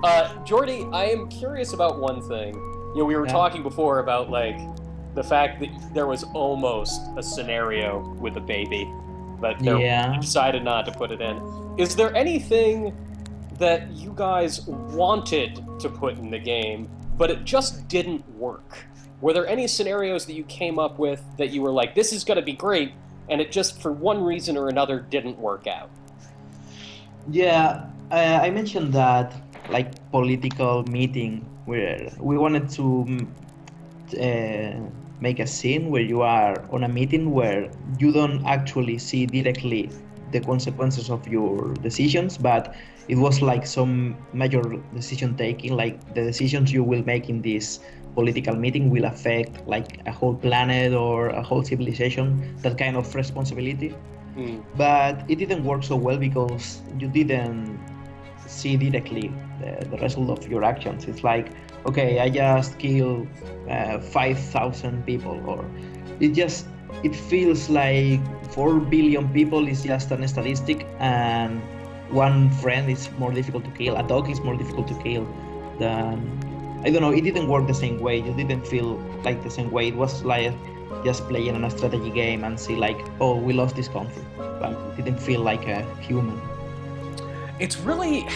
Uh, Jordi, I am curious about one thing. You know, we were yeah. talking before about like the fact that there was almost a scenario with a baby, but they yeah. decided not to put it in. Is there anything that you guys wanted to put in the game, but it just didn't work? Were there any scenarios that you came up with that you were like, this is going to be great, and it just for one reason or another didn't work out? Yeah, uh, I mentioned that like political meeting where we wanted to uh, make a scene where you are on a meeting where you don't actually see directly the consequences of your decisions, but it was like some major decision taking, like the decisions you will make in this political meeting will affect like a whole planet or a whole civilization, that kind of responsibility. Mm. But it didn't work so well because you didn't see directly the, the result of your actions. It's like, okay, I just killed uh, five thousand people, or it just, it feels like four billion people is just an statistic, and one friend is more difficult to kill, a dog is more difficult to kill than... I don't know, it didn't work the same way, you didn't feel like the same way. It was like just playing a strategy game and see like, oh, we lost this conflict, but it didn't feel like a human. It's really,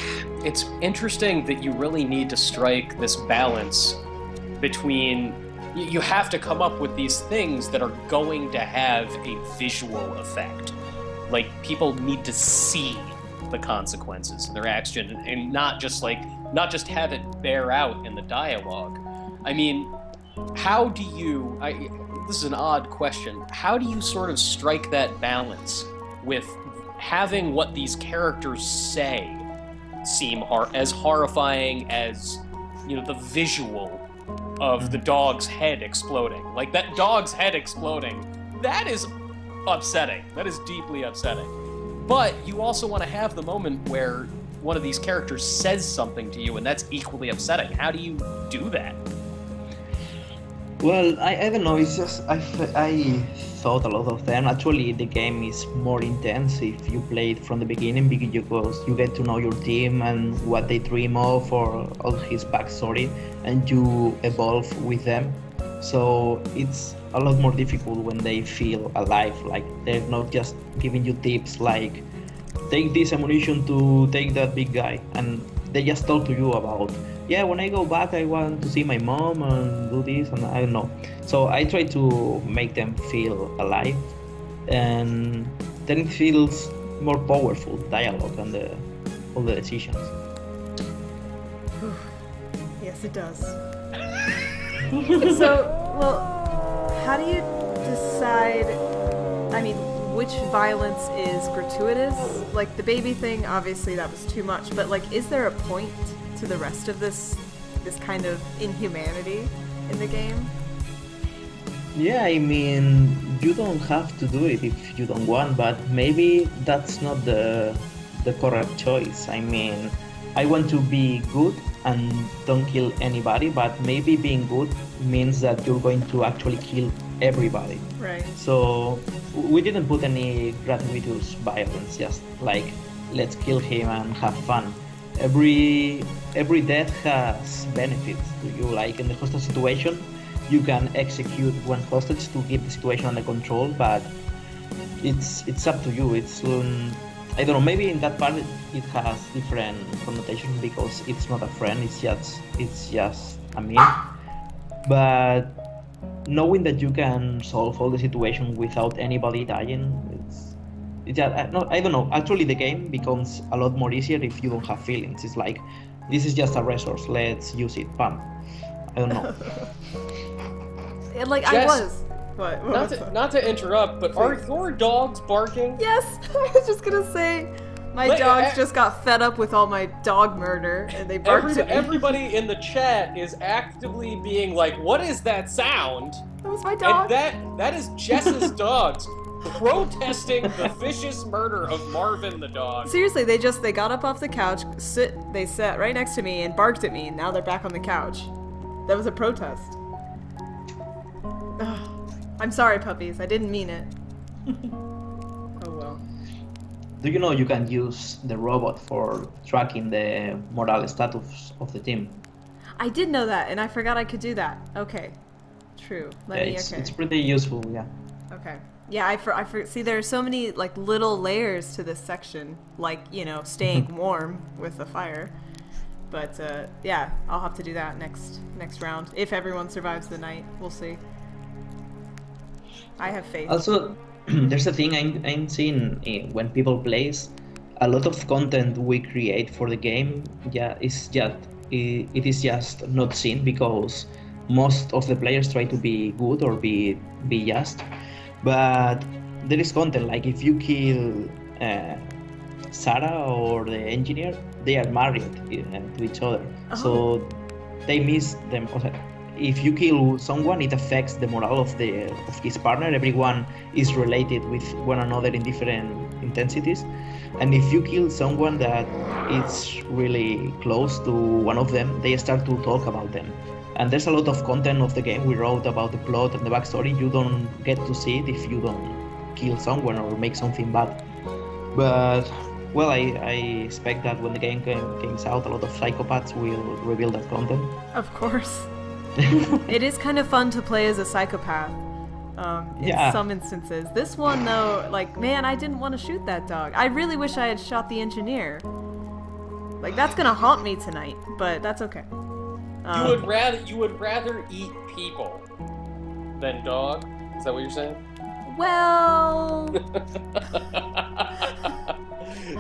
it's interesting that you really need to strike this balance between, you have to come up with these things that are going to have a visual effect. Like, people need to see the consequences of their action and not just like, not just have it bear out in the dialogue. I mean, how do you, I, this is an odd question, how do you sort of strike that balance with having what these characters say seem hor as horrifying as, you know, the visual of the dog's head exploding? Like, that dog's head exploding, that is upsetting. That is deeply upsetting. But you also want to have the moment where one of these characters says something to you and that's equally upsetting. How do you do that? Well, I, I don't know, it's just, I, I thought a lot of them. Actually, the game is more intense if you play it from the beginning because you get to know your team and what they dream of or all his backstory, and you evolve with them. So it's a lot more difficult when they feel alive, like they're not just giving you tips like, take this ammunition to take that big guy, and they just talk to you about, yeah, when I go back I want to see my mom and do this, and I don't know. So I try to make them feel alive, and then it feels more powerful, dialogue and the, all the decisions. Yes, it does. So, well, how do you decide, I mean, which violence is gratuitous? Like the baby thing, obviously that was too much, but like, is there a point to the rest of this this kind of inhumanity in the game? Yeah, I mean, you don't have to do it if you don't want, but maybe that's not the the correct choice. I mean, I want to be good and don't kill anybody, but maybe being good means that you're going to actually kill everybody. Right. So we didn't put any gratuitous violence, just like, let's kill him and have fun. Every every death has benefits to you. Like in the hostage situation, you can execute one hostage to keep the situation under control, but it's it's up to you. It's um, I don't know. Maybe in that part it has different connotations because it's not a friend. It's just it's just a meme. But knowing that you can solve all the situation without anybody dying, it's, it's uh, no, I don't know. Actually, the game becomes a lot more easier if you don't have feelings. It's like, this is just a resource, let's use it, bam. I don't know. It, like, Jess, I was. What? What not, was to, not to interrupt, but are your dogs barking? Yes, I was just gonna say. My but, dogs uh, just got fed up with all my dog murder, and they barked every, at me. Everybody in the chat is actively being like, what is that sound? That was my dog. And that, that is Jess's dogs protesting the vicious murder of Marvin the dog. Seriously, they just, they got up off the couch, sit, they sat right next to me and barked at me, and now they're back on the couch. That was a protest. Ugh. I'm sorry, puppies, I didn't mean it. Do you know you can use the robot for tracking the moral status of the team? I did know that, and I forgot I could do that. Okay, true. Let yeah, me, it's, okay. It's pretty useful, yeah. Okay. Yeah, I, for, I for, see there are so many like little layers to this section, like, you know, staying warm with the fire. But uh, yeah, I'll have to do that next next round. If everyone survives the night, we'll see. I have faith. Also, there's a thing I'm, I'm seeing uh, when people play, a lot of content we create for the game, yeah, it's just, it, it is just not seen because most of the players try to be good or be be just, but there is content, like if you kill uh, Sarah or the engineer, they are married uh, to each other, oh. So they miss them. If you kill someone, it affects the morale of the of his partner. Everyone is related with one another in different intensities, and if you kill someone that is really close to one of them, they start to talk about them. And there's a lot of content of the game we wrote about the plot and the backstory. You don't get to see it if you don't kill someone or make something bad. But well, I, I expect that when the game comes out, a lot of psychopaths will reveal that content. Of course. It is kind of fun to play as a psychopath um, in yeah. some instances. This one, though, like, man, I didn't want to shoot that dog. I really wish I had shot the engineer. Like, that's gonna haunt me tonight, but that's okay. Um, you would rather you would rather eat people than dog? Is that what you're saying? Well...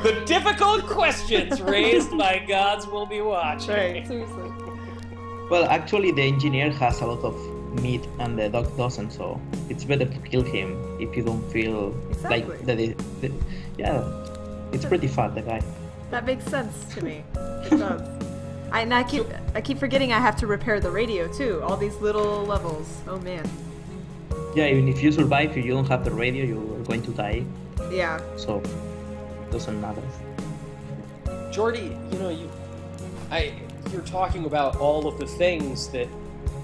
The difficult questions raised by Gods Will Be Watching. Right, seriously. Well, actually, the engineer has a lot of meat and the dog doesn't, so it's better to kill him if you don't feel exactly. like that. It, that yeah, it's pretty fat, the guy. That makes sense to me. It does. I, and I keep, I keep forgetting I have to repair the radio too. All these little levels. Oh man. Yeah, even if you survive, if you don't have the radio, you are going to die. Yeah. So, it doesn't matter. Jordi, you know you, I. you're talking about all of the things that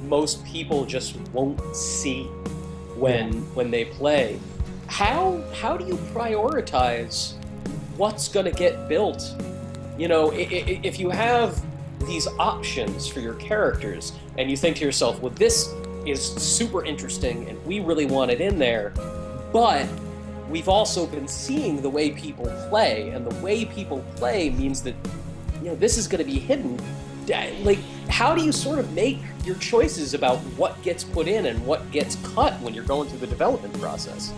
most people just won't see when yeah. when they play. How how do you prioritize what's gonna get built? You know, if you have these options for your characters and you think to yourself, well, this is super interesting and we really want it in there, but we've also been seeing the way people play, and the way people play means that, you know, this is gonna be hidden. Like, how do you sort of make your choices about what gets put in and what gets cut when you're going through the development process?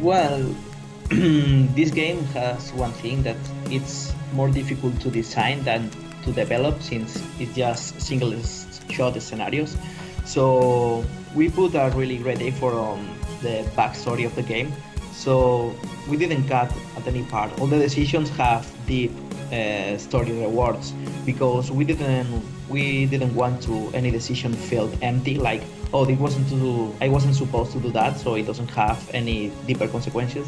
Well, this game has one thing that it's more difficult to design than to develop, since it's just single shot scenarios. So we put a really great effort on the backstory of the game, so we didn't cut at any part. All the decisions have deep Uh, story rewards, because we didn't we didn't want to any decision felt empty, like, oh, it wasn't to do, I wasn't supposed to do that, so it doesn't have any deeper consequences.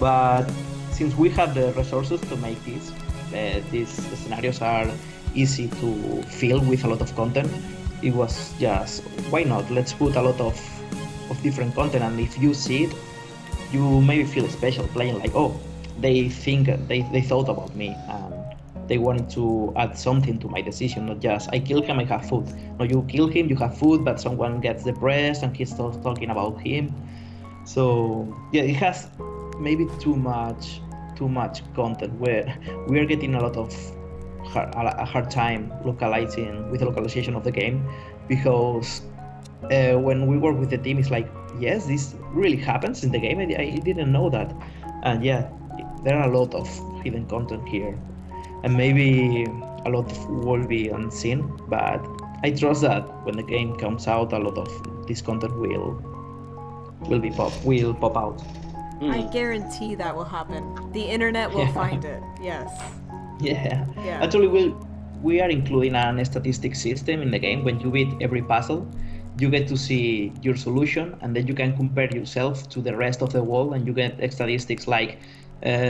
But since we have the resources to make this, uh, these scenarios are easy to fill with a lot of content, it was just, why not, let's put a lot of of different content, and if you see it, you maybe feel special playing, like, oh, they think they, they thought about me and they wanted to add something to my decision, not just I kill him, I have food. No, you kill him, you have food, but someone gets depressed and he starts talking about him. So yeah, it has maybe too much too much content, where we are getting a lot of hard, a hard time localizing with the localization of the game, because uh, when we work with the team, it's like, yes, this really happens in the game. I, I didn't know that. And yeah, there are a lot of hidden content here, and maybe a lot will be unseen, but I trust that when the game comes out, a lot of this content will will be pop will pop out. Mm. I guarantee that will happen. The internet will yeah. find it. Yes. Yeah. yeah. Actually, we we'll, we are including an statistic system in the game. When you beat every puzzle, you get to see your solution, and then you can compare yourself to the rest of the world, and you get statistics like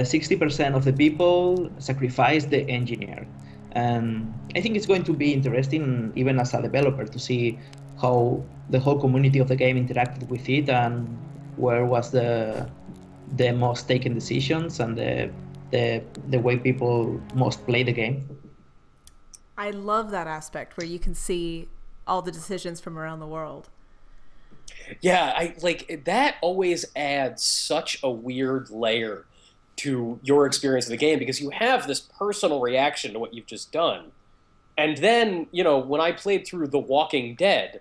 sixty percent uh, of the people sacrificed the engineer. And I think it's going to be interesting, even as a developer, to see how the whole community of the game interacted with it, and where was the the most taken decisions, and the the the way people most play the game. I love that aspect where you can see all the decisions from around the world. Yeah, I like that. Always adds such a weird layer to your experience of the game, because you have this personal reaction to what you've just done. And then, you know, when I played through The Walking Dead,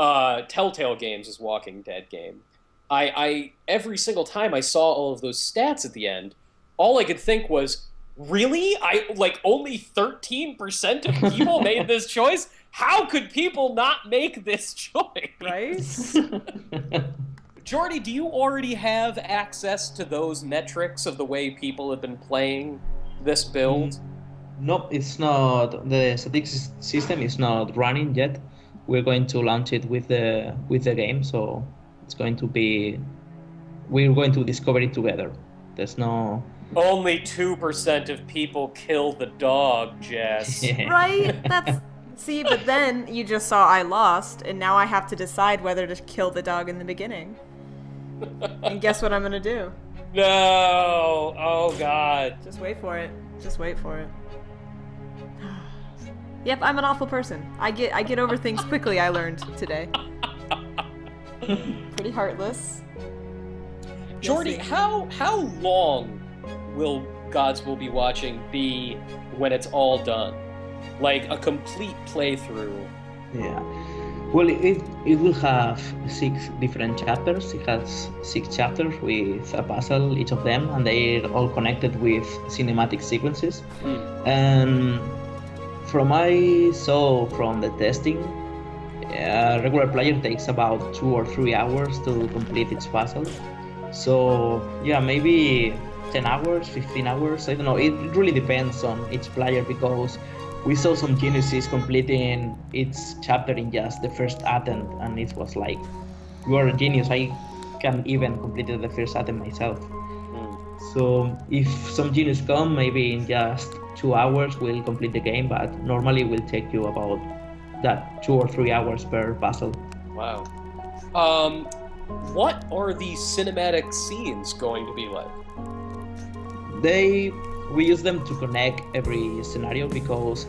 uh, Telltale Games' Walking Dead game, I, I every single time I saw all of those stats at the end, all I could think was, really? I like only thirteen percent of people made this choice? How could people not make this choice? Right? Jordi, do you already have access to those metrics of the way people have been playing this build? No, it's not. The statistics system is not running yet. We're going to launch it with the with the game, so it's going to be. We're going to discover it together. There's no. Only two percent of people kill the dog, Jess. Yeah. Right? That's. See, but then you just saw I lost, and now I have to decide whether to kill the dog in the beginning. And guess what I'm gonna do? No! Oh, God. Just wait for it. Just wait for it. Yep, I'm an awful person. I get I get over things quickly, I learned today. Pretty heartless. Jordi, how, how long will Gods Will Be Watching be when it's all done? Like a complete playthrough. Yeah. Well, it it will have six different chapters. It has six chapters with a puzzle each of them, and they're all connected with cinematic sequences. Mm. And from what I saw from the testing, a regular player takes about two or three hours to complete its puzzle. So yeah, maybe ten hours, fifteen hours. I don't know. It really depends on each player, because we saw some geniuses completing its chapter in just the first attempt, and it was like, you are a genius, I can't even complete the first attempt myself. Mm. So if some genius come, maybe in just two hours we'll complete the game, but normally will take you about that two or three hours per puzzle. Wow. Um, what are the cinematic scenes going to be like? They... We use them to connect every scenario, because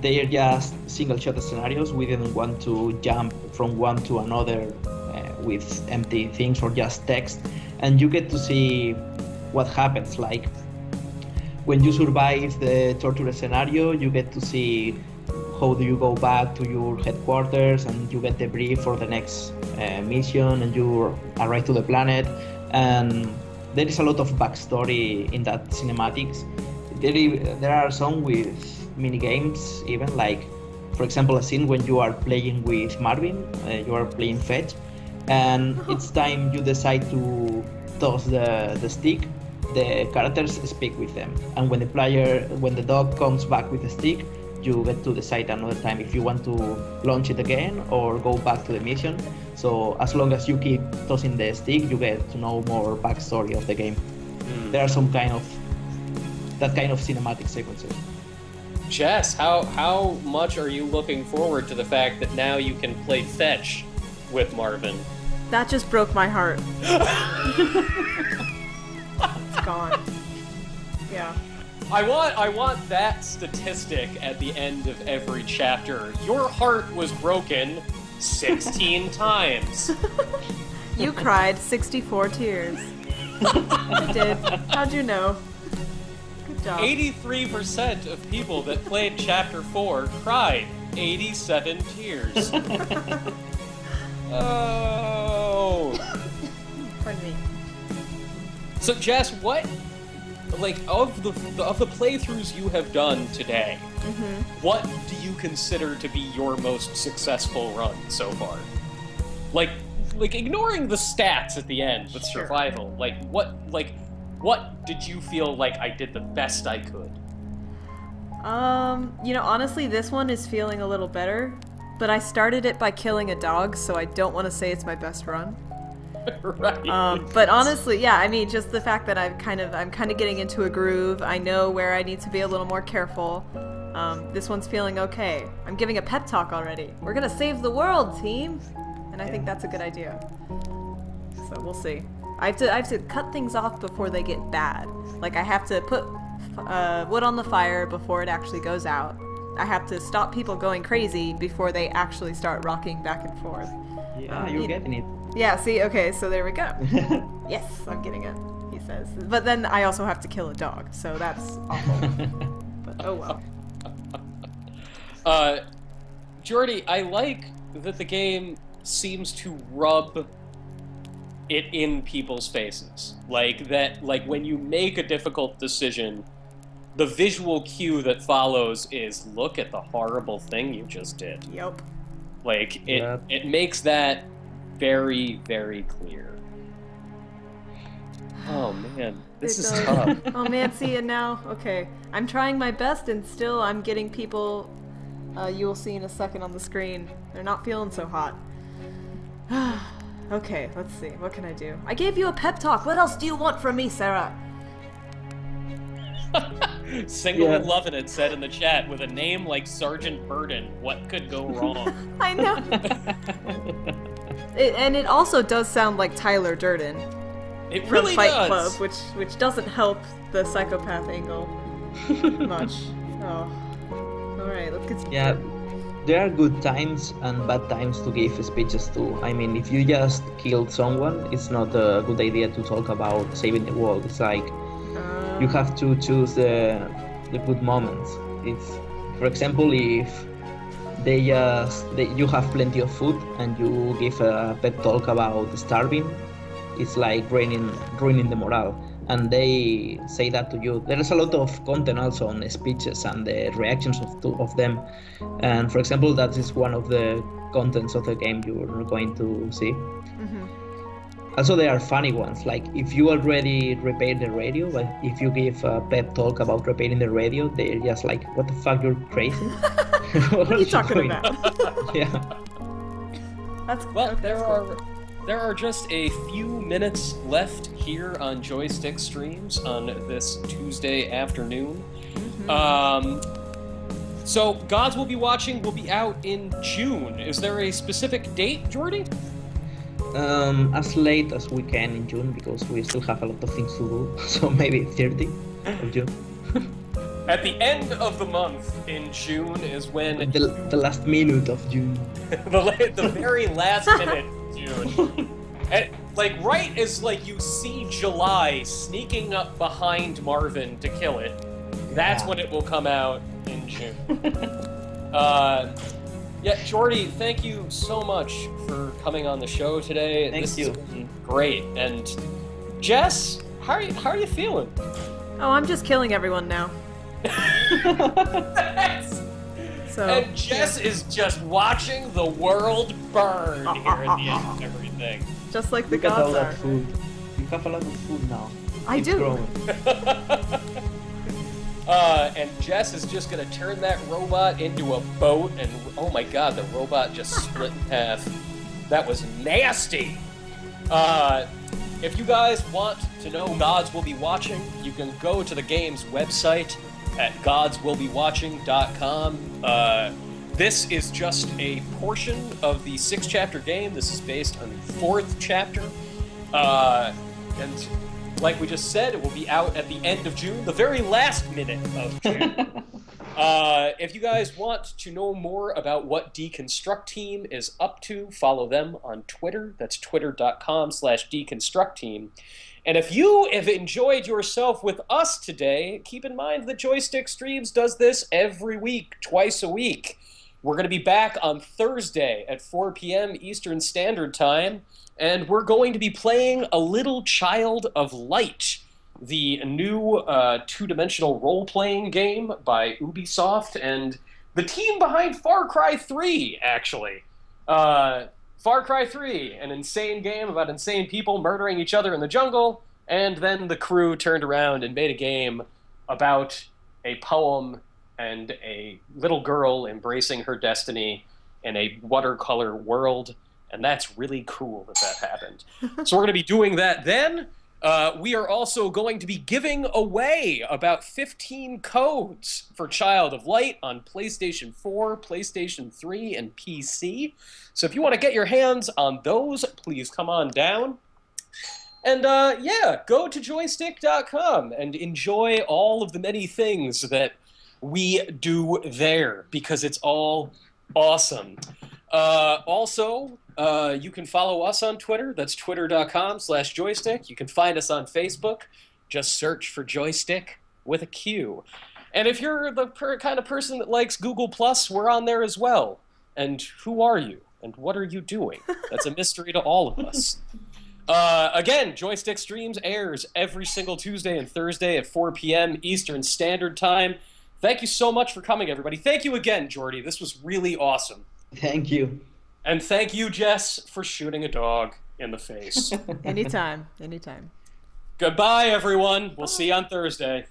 they are just single-shot scenarios. We didn't want to jump from one to another uh, with empty things or just text. And you get to see what happens. Like, when you survive the torture scenario, you get to see how do you go back to your headquarters, and you get the brief for the next uh, mission, and you arrive to the planet. And there is a lot of backstory in that cinematics. There, is, there are some with minigames, even, like, for example, a scene when you are playing with Marvin, uh, you are playing fetch, and it's time you decide to toss the, the stick, the characters speak with them. And when the player, when the dog comes back with the stick, you get to decide another time if you want to launch it again or go back to the mission. So as long as you keep tossing the stick, you get to know more backstory of the game. Mm. There are some kind of that kind of cinematic sequences. Jess, how how much are you looking forward to the fact that now you can play fetch with Marvin? That just broke my heart. It's gone. Yeah. I want I want that statistic at the end of every chapter. Your heart was broken sixteen times. You cried sixty-four tears. I did. How'd you know? Good job. eighty-three percent of people that played chapter four cried eighty-seven tears. Oh. Pardon me. So Jess, what, like, of the of the playthroughs you have done today, mm-hmm. what do you consider to be your most successful run so far? Like, like ignoring the stats at the end with sure. survival, like what, like what did you feel like I did the best I could? Um, you know, honestly, this one is feeling a little better, but I started it by killing a dog, so I don't want to say it's my best run. Right. Um, but honestly, yeah, I mean, just the fact that I'm kind of, I'm kind of getting into a groove. I know where I need to be a little more careful. Um, this one's feeling okay. I'm giving a pep talk already. We're gonna save the world, team, and I think that's a good idea. So we'll see. I have to, I have to cut things off before they get bad. Like I have to put uh, wood on the fire before it actually goes out. I have to stop people going crazy before they actually start rocking back and forth. Yeah, um, you're you getting it. Yeah, see, okay, so there we go. Yes, I'm getting it, he says. But then I also have to kill a dog, so that's awful. But oh well. Uh, Jordi, I like that the game seems to rub it in people's faces. Like, that, like when you make a difficult decision, the visual cue that follows is, look at the horrible thing you just did. Yep. Like, it, yep. it makes that very, very clear. Oh man, this is tough. Oh man, see, and now, okay. I'm trying my best and still I'm getting people, uh, you will see in a second on the screen. They're not feeling so hot. Okay, let's see, what can I do? I gave you a pep talk, what else do you want from me, Sarah? Single yeah. and loving it said in the chat, with a name like Sergeant Burden, what could go wrong? I know. It, and it also does sound like Tyler Durden. It really from Fight does. Club, which which doesn't help the psychopath angle much. Oh, all right, let's get. Yeah, there are good times and bad times to give speeches to. I mean, if you just killed someone, it's not a good idea to talk about saving the world. It's like um... you have to choose the the good moments. It's, for example, if. They just, they, you have plenty of food and you give a pep talk about starving. It's like ruining, ruining the morale. And they say that to you. There's a lot of content also on the speeches and the reactions of, two of them. And for example, that is one of the contents of the game you're going to see. Mm-hmm. Also, there are funny ones. Like if you already repaired the radio, but if you give a pep talk about repairing the radio, they're just like, what the fuck, you're crazy? What are you talking about? Yeah. That's well. Okay, there that's are cool. there are just a few minutes left here on Joystiq Streams on this Tuesday afternoon. Mm-hmm. Um, so Gods Will Be Watching will be out in June. Is there a specific date, Jordi? Um, as late as we can in June because we still have a lot of things to do. So maybe thirtieth of June. At the end of the month in June is when... The, the last minute of June. the, the very last minute of June. And, like, right as, like, you see July sneaking up behind Marvin to kill it, that's yeah. when it will come out in June. uh, yeah, Jordi, thank you so much for coming on the show today. Thank this you. Has been great. And Jess, how are you, how are you feeling? Oh, I'm just killing everyone now. Yes. So, and Jess yeah. is just watching the world burn uh, here uh, at the uh, end of everything. Just like the gods are. Food. You have a lot of food now. I it's do. uh, and Jess is just gonna turn that robot into a boat, and oh my god, the robot just split in half. That was nasty. Uh, if you guys want to know Gods Will Be Watching, you can go to the game's website at gods will be watching dot com. Uh, this is just a portion of the six chapter game. This is based on the fourth chapter. Uh, and like we just said, it will be out at the end of June, the very last minute of June. Uh, if you guys want to know more about what Deconstruct Team is up to, follow them on Twitter. That's twitter dot com slash deconstruct team. And if you have enjoyed yourself with us today, keep in mind that Joystiq Streams does this every week, twice a week. We're going to be back on Thursday at four p m Eastern Standard Time, and we're going to be playing a little Child of Light, the new uh, two-dimensional role-playing game by Ubisoft and the team behind Far Cry three, actually. Uh, Far Cry three, an insane game about insane people murdering each other in the jungle, and then the crew turned around and made a game about a poem and a little girl embracing her destiny in a watercolor world, and that's really cool that that happened. So we're going to be doing that then. Uh, we are also going to be giving away about fifteen codes for Child of Light on PlayStation four, PlayStation three, and P C. So if you want to get your hands on those, please come on down. And uh, yeah, go to joystiq dot com and enjoy all of the many things that we do there, because it's all awesome. Uh, also, uh, you can follow us on Twitter. That's twitter dot com slash joystiq. You can find us on Facebook. Just search for Joystiq with a Q. And if you're the per kind of person that likes Google Plus, we're on there as well. And who are you? And what are you doing? That's a mystery to all of us. Uh, again, Joystiq Streams airs every single Tuesday and Thursday at four p m Eastern Standard Time. Thank you so much for coming, everybody. Thank you again, Jordi. This was really awesome. Thank you. And thank you, Jess, for shooting a dog in the face. Anytime. Anytime. Goodbye, everyone. We'll see you on Thursday.